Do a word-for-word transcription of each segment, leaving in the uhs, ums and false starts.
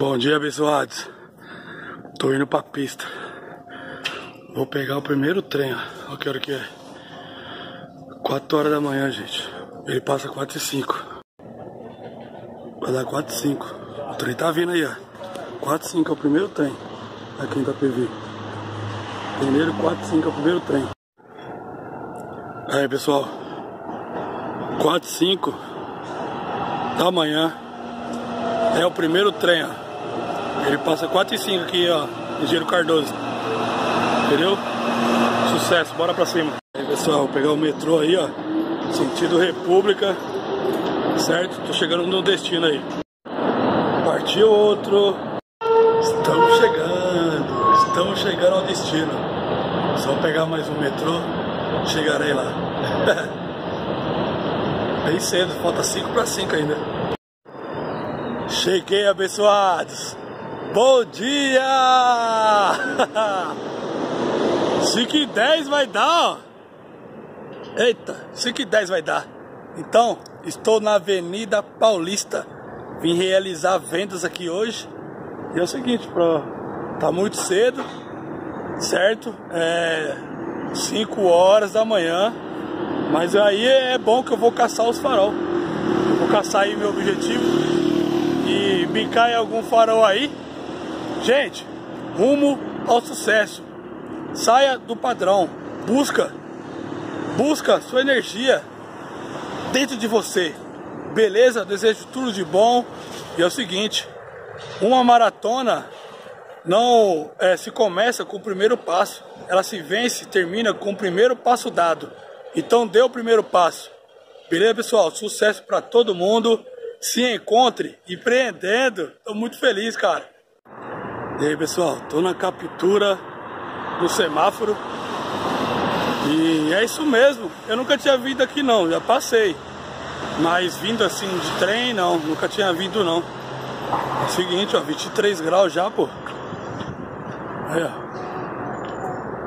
Bom dia, abençoados. Tô indo pra pista. Vou pegar o primeiro trem, ó. Olha que hora que é. Quatro horas da manhã, gente. Ele passa quatro e cinco. Vai dar quatro e cinco. O trem tá vindo aí, ó. Quatro e cinco é o primeiro trem aqui em Tapevi. Primeiro quatro e cinco é o primeiro trem. Aí, pessoal, quatro e cinco da manhã é o primeiro trem, ó. Ele passa quatro e cinco aqui, ó, Engenheiro Cardoso. Entendeu? Sucesso, bora pra cima. Aí, pessoal, vou pegar o metrô aí, ó, sentido República, certo? Tô chegando no destino aí. Partiu outro. Estamos chegando, estamos chegando ao destino. Só pegar mais um metrô, chegarei lá. Bem cedo, falta cinco para cinco ainda. Cheguei, abençoados. Bom dia! cinco e dez vai dar, ó. Eita, cinco e dez vai dar. Então, estou na Avenida Paulista. Vim realizar vendas aqui hoje. E é o seguinte, pra... tá muito cedo, certo? É cinco horas da manhã. Mas aí é bom que eu vou caçar os farol. Eu vou caçar aí meu objetivo e bicar em algum farol aí. Gente, rumo ao sucesso. Saia do padrão. Busca. Busca sua energia dentro de você. Beleza? Desejo tudo de bom. E é o seguinte, uma maratona não é, se começa com o primeiro passo. Ela se vence, termina com o primeiro passo dado. Então dê o primeiro passo. Beleza, pessoal? Sucesso pra todo mundo. Se encontre empreendendo. Tô muito feliz, cara. E aí, pessoal? Tô na captura do semáforo. E é isso mesmo. Eu nunca tinha vindo aqui, não. Já passei. Mas vindo assim de trem, não. Nunca tinha vindo, não. É o seguinte, ó. vinte e três graus já, pô. Aí,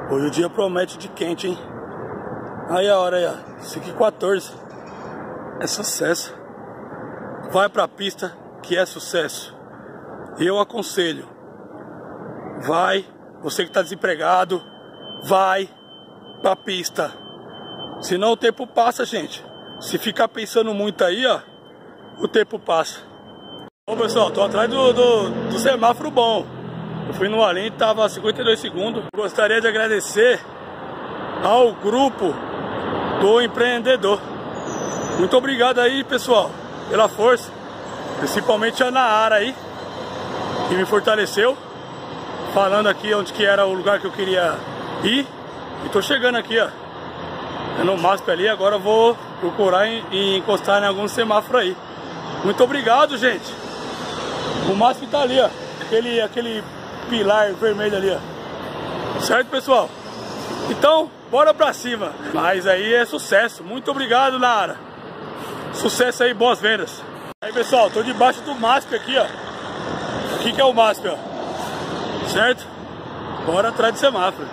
ó. Hoje o dia promete de quente, hein? Aí a hora aí, ó, cinco e quatorze. É sucesso. Vai pra pista que é sucesso. Eu aconselho. Vai. Você que tá desempregado, vai pra pista. Senão o tempo passa, gente. Se ficar pensando muito aí, ó, o tempo passa. Bom, pessoal, tô atrás do, do, do semáforo bom. Eu fui no além, tava cinquenta e dois segundos. Gostaria de agradecer ao grupo do empreendedor. Muito obrigado aí, pessoal, pela força, principalmente a Naara aí, que me fortaleceu, falando aqui onde que era o lugar que eu queria ir. E tô chegando aqui, ó, é no M A S P ali. Agora eu vou procurar e encostar em algum semáforo aí. Muito obrigado, gente. O M A S P tá ali, ó, aquele, aquele pilar vermelho ali, ó. Certo, pessoal? Então, bora pra cima. Mas aí é sucesso. Muito obrigado, Naara. Sucesso aí, boas vendas. Aí, pessoal, tô debaixo do M A S P aqui, ó. O que que é o M A S P, ó? Certo? Bora atrás do semáforo.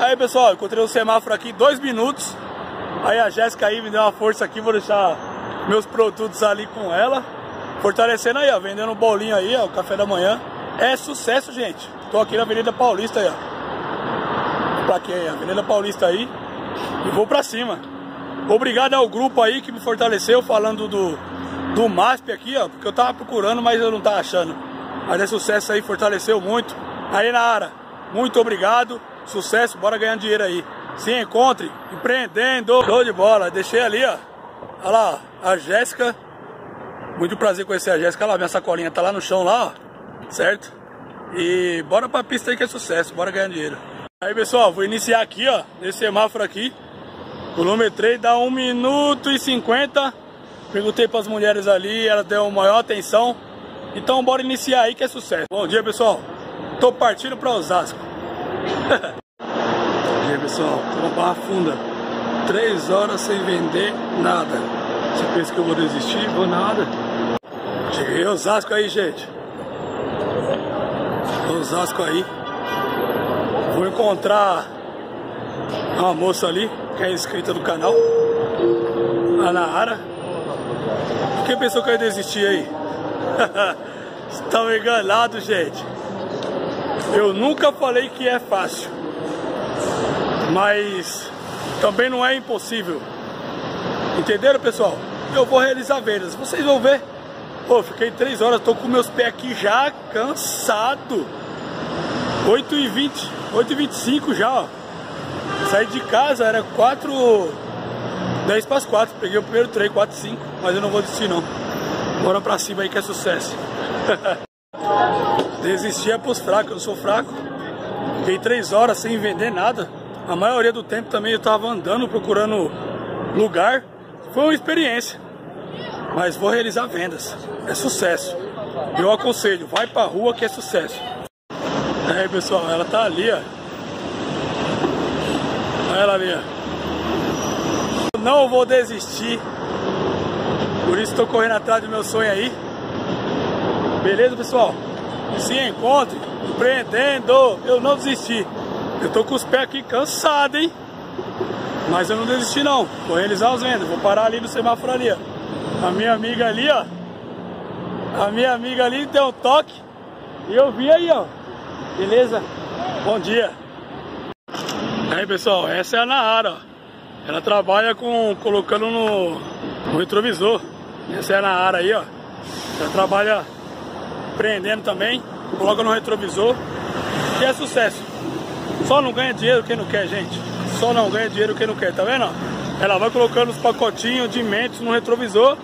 Aí, pessoal, encontrei o semáforo aqui em dois minutos. Aí a Jéssica aí me deu uma força aqui. Vou deixar meus produtos ali com ela, fortalecendo aí, ó. Vendendo um bolinho aí, ó. O café da manhã. É sucesso, gente. Tô aqui na Avenida Paulista aí, ó. Pra quem é a Avenida Paulista aí. E vou pra cima. Obrigado ao grupo aí que me fortaleceu, falando do, do M A S P aqui, ó. Porque eu tava procurando, mas eu não tava achando. Mas é sucesso aí, fortaleceu muito. Aí, Naara, muito obrigado. Sucesso, bora ganhar dinheiro aí. Se encontre empreendendo. Show de bola, deixei ali, ó. Olha lá, a Jéssica. Muito prazer conhecer a Jéssica. Olha lá, minha sacolinha tá lá no chão lá, ó. Certo? E bora pra pista aí que é sucesso, bora ganhar dinheiro. Aí, pessoal, vou iniciar aqui, ó, nesse semáforo aqui. Quilometrei, dá um minuto e cinquenta. Perguntei para as mulheres ali, elas deram maior atenção. Então bora iniciar aí que é sucesso. Bom dia, pessoal. Tô partindo para Osasco. Bom dia, pessoal. Tô na Barra Funda. Três horas sem vender nada. Você pensa que eu vou desistir? Vou nada. Cheguei em Osasco aí, gente. Osasco aí. Vou encontrar uma moça ali, que é inscrita do canal, a Naara. Quem pensou que eu ia desistir aí? Estão enganados, gente. Eu nunca falei que é fácil, mas também não é impossível. Entenderam, pessoal? Eu vou realizar vendas, vocês vão ver. Pô, fiquei três horas, tô com meus pés aqui já cansado. Oito e vinte, oito e vinte e cinco já, ó. Saí de casa, era quatro, dez para as quatro. Peguei o primeiro trem, quatro e cinco. Mas eu não vou desistir, não. Bora pra cima aí que é sucesso. Desistir é pros fracos, eu sou fraco. Fiquei três horas sem vender nada. A maioria do tempo também eu tava andando, procurando lugar. Foi uma experiência, mas vou realizar vendas. É sucesso. Eu aconselho, vai pra rua que é sucesso. Aí, pessoal, ela tá ali, ó. Olha ela ali, ó. Não vou desistir. Por isso tô correndo atrás do meu sonho aí. Beleza, pessoal? Se encontre, empreendendo. Eu não desisti. Eu tô com os pés aqui cansado, hein? Mas eu não desisti, não. Vou realizar as vendas. Vou parar ali no semáforo ali, ó. A minha amiga ali, ó. A minha amiga ali deu um toque. E eu vi aí, ó. Beleza? Bom dia. Aí, pessoal, essa é a Naara. Ela trabalha com colocando no, no retrovisor. Essa é a Naara aí, ó. Ela trabalha prendendo também, coloca no retrovisor. E é sucesso. Só não ganha dinheiro quem não quer, gente. Só não ganha dinheiro quem não quer, tá vendo? Ela vai colocando os pacotinhos de mentos no retrovisor.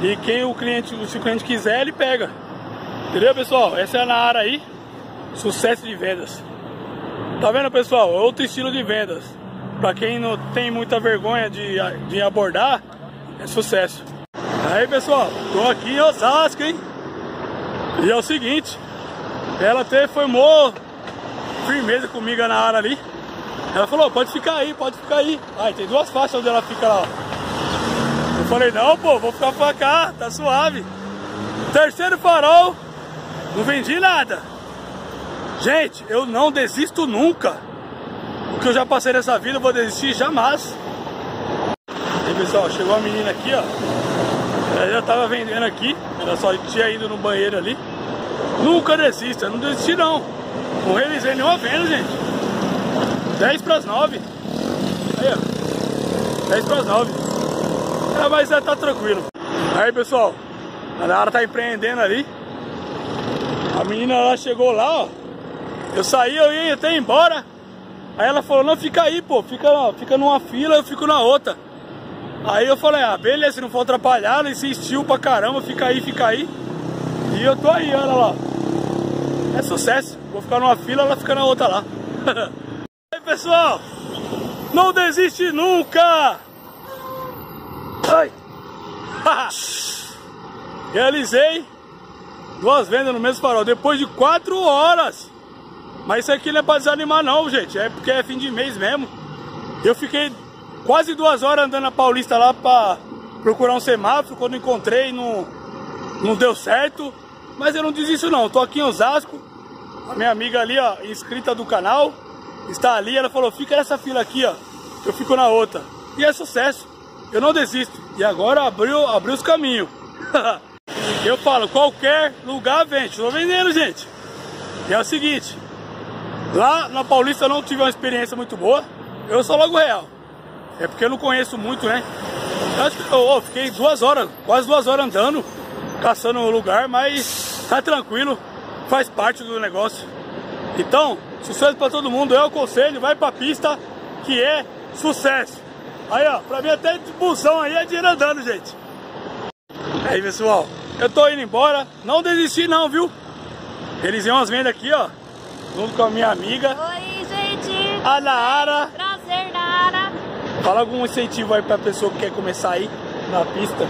E quem o cliente, se o cliente quiser, ele pega. Entendeu, pessoal? Essa é a Naara aí. Sucesso de vendas. Tá vendo, pessoal? Outro estilo de vendas. Pra quem não tem muita vergonha de, de abordar, é sucesso. Aí, pessoal, tô aqui em Osasco, hein? E é o seguinte, ela até foi mó firmeza comigo na área ali. Ela falou, pode ficar aí, pode ficar aí. Aí tem duas faixas onde ela fica lá, ó. Eu falei, não, pô, vou ficar pra cá, tá suave. Terceiro farol, não vendi nada. Gente, eu não desisto nunca. O que eu já passei nessa vida, eu vou desistir jamais. E aí, pessoal, chegou uma menina aqui, ó. Ela já tava vendendo aqui. Ela só tinha ido no banheiro ali. Nunca desista, eu não desisti não. Não realizei nenhuma venda, gente. dez para as nove. Aí, ó. dez para as nove. É, mas já tá tranquilo. Aí, pessoal, a Naara tá empreendendo ali. A menina, ela chegou lá, ó. Eu saí, eu ia até embora. Aí ela falou, não, fica aí, pô. Fica, fica numa fila, eu fico na outra. Aí eu falei, ah, beleza, se não for atrapalhar. Ela insistiu pra caramba, fica aí, fica aí. E eu tô aí, olha lá. É sucesso. Vou ficar numa fila, ela fica na outra lá. E aí, pessoal, não desiste nunca. Ai. Realizei duas vendas no mesmo farol, depois de quatro horas. Mas isso aqui não é pra desanimar não, gente. É porque é fim de mês mesmo. Eu fiquei quase duas horas andando na Paulista lá pra procurar um semáforo. Quando encontrei, não, não deu certo. Mas eu não desisto não. Eu tô aqui em Osasco. A minha amiga ali, ó, inscrita do canal, está ali, ela falou, fica nessa fila aqui, ó. Eu fico na outra. E é sucesso. Eu não desisto. E agora abriu, abriu os caminhos. Eu falo, qualquer lugar vende. Tô vendendo, gente. E é o seguinte... Lá na Paulista eu não tive uma experiência muito boa. Eu sou logo real. É porque eu não conheço muito, né? Eu acho que eu, eu fiquei duas horas, quase duas horas andando, caçando o lugar, mas tá tranquilo, faz parte do negócio. Então, sucesso pra todo mundo, eu aconselho, vai pra pista, que é sucesso. Aí, ó, pra mim até busão aí é dinheiro andando, gente. Aí, pessoal, eu tô indo embora, não desisti não, viu? Eles iam as vendas aqui, ó. Junto com a minha amiga. Oi, gente. A Naara. Prazer, Naara. Fala algum incentivo aí pra pessoa que quer começar aí na pista.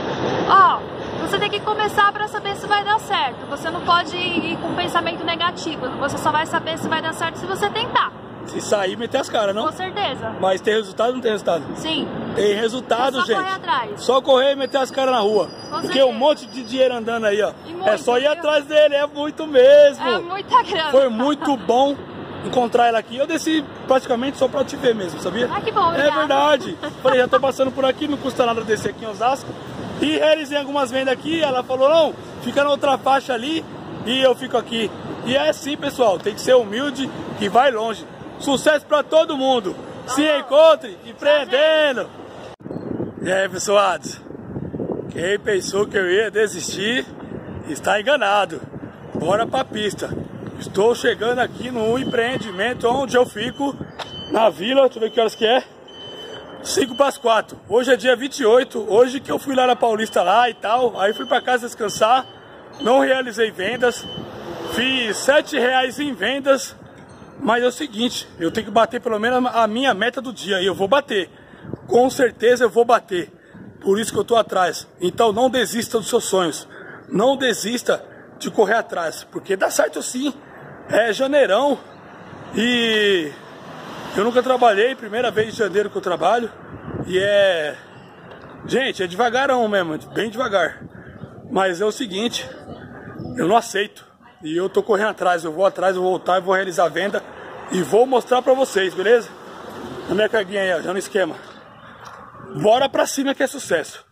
Ó, oh, você tem que começar pra saber se vai dar certo. Você não pode ir com pensamento negativo. Você só vai saber se vai dar certo se você tentar. Se sair, meter as caras, não? Com certeza. Mas tem resultado ou não tem resultado? Sim. Tem resultado, é só gente. Só correr atrás. Só correr e meter as caras na rua. Com Porque certeza. Um monte de dinheiro andando aí, ó. Muito, é só ir viu? Atrás dele, é muito mesmo. É muita grana. Foi muito bom encontrar ela aqui. Eu desci praticamente só pra te ver mesmo, sabia? Ah, que bom, obrigado. É verdade. Falei, já tô passando por aqui, não custa nada descer aqui em Osasco. E realizei algumas vendas aqui. Ela falou, não, fica na outra faixa ali. e eu fico aqui. E é assim, pessoal, tem que ser humilde que vai longe. Sucesso pra todo mundo. Se encontre empreendendo. E aí, pessoal, quem pensou que eu ia desistir está enganado. Bora pra pista. Estou chegando aqui no empreendimento onde eu fico, na vila. Deixa eu ver que horas que é. Cinco para as quatro. Hoje é dia vinte e oito. Hoje que eu fui lá na Paulista lá e tal. Aí fui pra casa descansar. Não realizei vendas. Fiz sete reais em vendas. Mas é o seguinte, eu tenho que bater pelo menos a minha meta do dia. E eu vou bater. Com certeza eu vou bater. Por isso que eu tô atrás. Então não desista dos seus sonhos. Não desista de correr atrás. Porque dá certo sim. É janeirão. E eu nunca trabalhei. Primeira vez em janeiro que eu trabalho. E é... gente, é devagarão mesmo. Bem devagar. Mas é o seguinte, eu não aceito. E eu tô correndo atrás, eu vou atrás, eu vou voltar, eu vou realizar a venda e vou mostrar pra vocês, beleza? A minha carguinha aí, ó, já no esquema. Bora pra cima que é sucesso.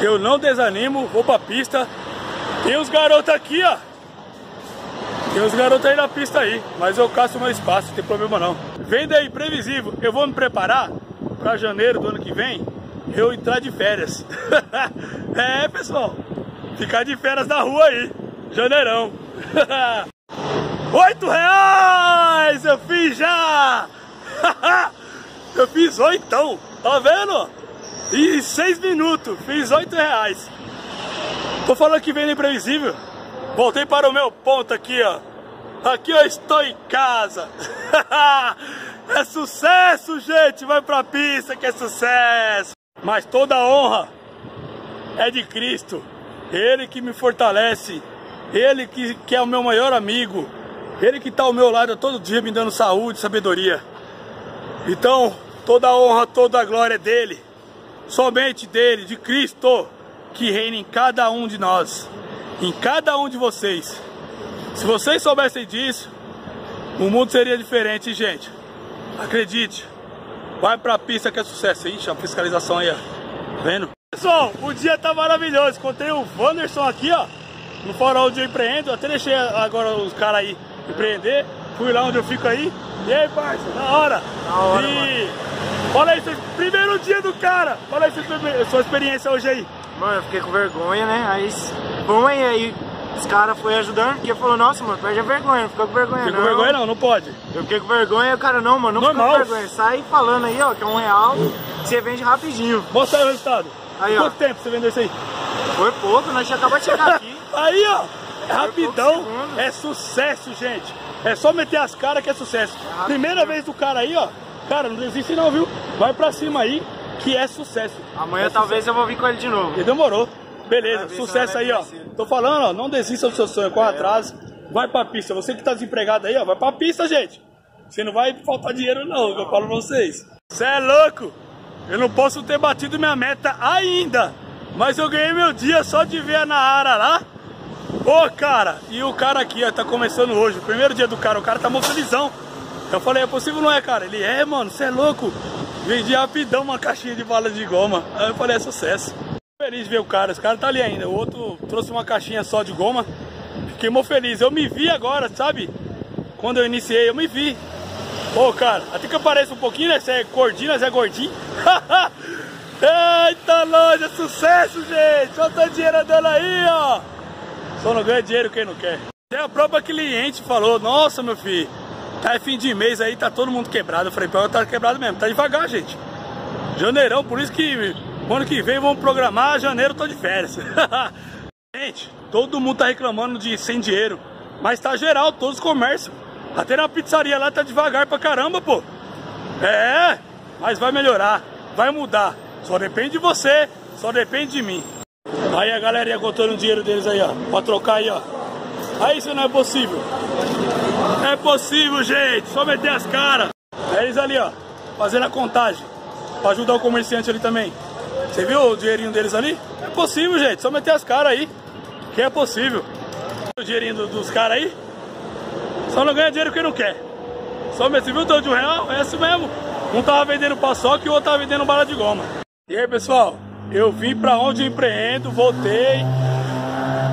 Eu não desanimo, vou pra pista. Tem os garotos aqui, ó. Tem os garotos aí na pista aí, mas eu caço meu espaço, não tem problema não. Venda aí, previsível. Eu vou me preparar pra janeiro do ano que vem, eu entrar de férias. É, pessoal, ficar de férias na rua aí, janeirão. Oito reais eu fiz já. Eu fiz oitão, tá vendo? E seis minutos, fiz oito reais. Tô falando que vem no imprevisível. Voltei para o meu ponto aqui, ó. Aqui eu estou em casa. É sucesso, gente. Vai pra pista que é sucesso. Mas toda honra é de Cristo. Ele que me fortalece. Ele que, que é o meu maior amigo. Ele que está ao meu lado todo dia me dando saúde e sabedoria. Então, toda a honra, toda a glória é dele. Somente dele, de Cristo, que reina em cada um de nós. Em cada um de vocês. Se vocês soubessem disso, o mundo seria diferente, hein, gente? Acredite. Vai pra pista que é sucesso. Ixi, a fiscalização aí, ó. Tá vendo? Pessoal, o dia tá maravilhoso. Encontrei o Wanderson aqui, ó. No farol onde eu empreendo, até deixei agora os caras aí empreender. Fui lá onde eu fico aí. E aí, parça, na hora. Na hora, e... mano. Fala aí, primeiro dia do cara. Fala aí sua experiência hoje aí. Mano, eu fiquei com vergonha, né? Aí, bom, e aí os caras foram ajudando. Porque eu falei, nossa, mano, perde a vergonha. Não fica com vergonha, não. Fica com vergonha, não, não pode. Eu fiquei com vergonha e o cara, não, mano, não fica com vergonha. Sai falando aí, ó, que é um real. Você vende rapidinho. Mostra aí o resultado. Aí, ó. Quanto tempo você vendeu isso aí? Foi pouco, nós acabamos de chegar aqui. Aí, ó, é rapidão, é sucesso, gente. É só meter as caras que é sucesso. É primeira vez do cara aí, ó. Cara, não desiste não, viu? Vai pra cima aí, que é sucesso. Amanhã é talvez sucesso. Eu vou vir com ele de novo. Ele demorou. Beleza, sucesso aí, ó. Tô falando, ó, não desista do seu sonho, corre é. atrás. Vai pra pista. Você que tá desempregado aí, ó, vai pra pista, gente. Você não vai faltar dinheiro não, não. Eu falo pra vocês. Você é louco. Eu não posso ter batido minha meta ainda. Mas eu ganhei meu dia só de ver a Naara lá. Ô, cara, e o cara aqui, ó, tá começando hoje, o primeiro dia do cara, o cara tá mó felizão. Eu falei, é possível não é, cara? Ele, é, mano, você é louco. Vendi rapidão uma caixinha de bala de goma. Aí eu falei, é sucesso. Feliz de ver o cara, esse cara tá ali ainda. O outro trouxe uma caixinha só de goma. Fiquei mó feliz, eu me vi agora, sabe? Quando eu iniciei, eu me vi. Ô, cara, até que eu pareço um pouquinho, né? Você é gordinho, né? Você é gordinho. Eita, longe, é sucesso, gente. Olha o tanto de dinheiro andando aí, ó. Só não ganha dinheiro quem não quer. Até a própria cliente falou, nossa, meu filho, tá fim de mês aí, tá todo mundo quebrado. Eu falei, pô, tá quebrado mesmo, tá devagar, gente. Janeirão, por isso que ano que vem vamos programar, janeiro tô de férias. Gente, todo mundo tá reclamando de sem dinheiro, mas tá geral, todos os comércios. Até na pizzaria lá tá devagar pra caramba, pô. É, mas vai melhorar, vai mudar. Só depende de você, só depende de mim. Aí a galerinha contando o dinheiro deles aí, ó. Pra trocar aí, ó. Aí isso não é possível. É possível, gente. Só meter as caras. Aí eles ali, ó. Fazendo a contagem. Pra ajudar o comerciante ali também. Você viu o dinheirinho deles ali? É possível, gente. Só meter as caras aí. Que é possível. O dinheirinho do, dos caras aí. Só não ganha dinheiro quem não quer. Só meter. Você viu o tanto de um real? É isso mesmo. Um tava vendendo paçoca e o outro tava vendendo bala de goma. E aí, pessoal? Eu vim pra onde eu empreendo, voltei.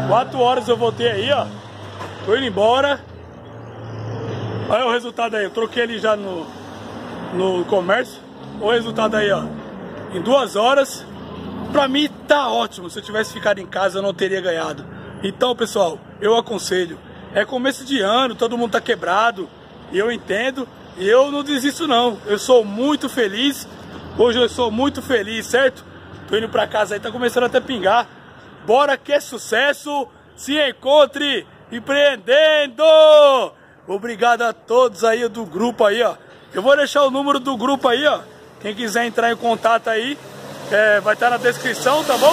Quatro horas eu voltei aí, ó. Tô indo embora. Olha o resultado aí. Eu troquei ele já no, no comércio. Olha o resultado aí, ó. Em duas horas. Pra mim tá ótimo. Se eu tivesse ficado em casa, eu não teria ganhado. Então, pessoal, eu aconselho. É começo de ano, todo mundo tá quebrado. E eu entendo. E eu não desisto, não. Eu sou muito feliz. Hoje eu sou muito feliz, certo? Tô indo pra casa aí, tá começando até a pingar. Bora que é sucesso. Se encontre empreendendo. Obrigado a todos aí do grupo aí, ó. Eu vou deixar o número do grupo aí, ó. Quem quiser entrar em contato aí, é, vai estar na descrição, tá bom?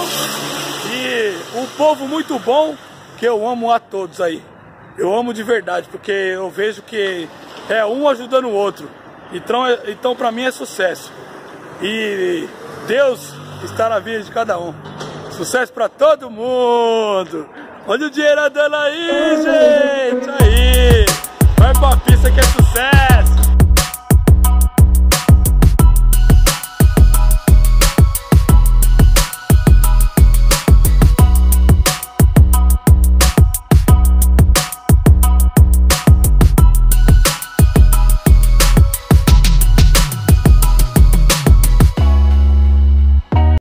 E um povo muito bom, que eu amo a todos aí. Eu amo de verdade, porque eu vejo que é um ajudando o outro. Então, então pra mim é sucesso. E Deus está na vida de cada um. Sucesso pra todo mundo! Olha o dinheiro andando aí, gente!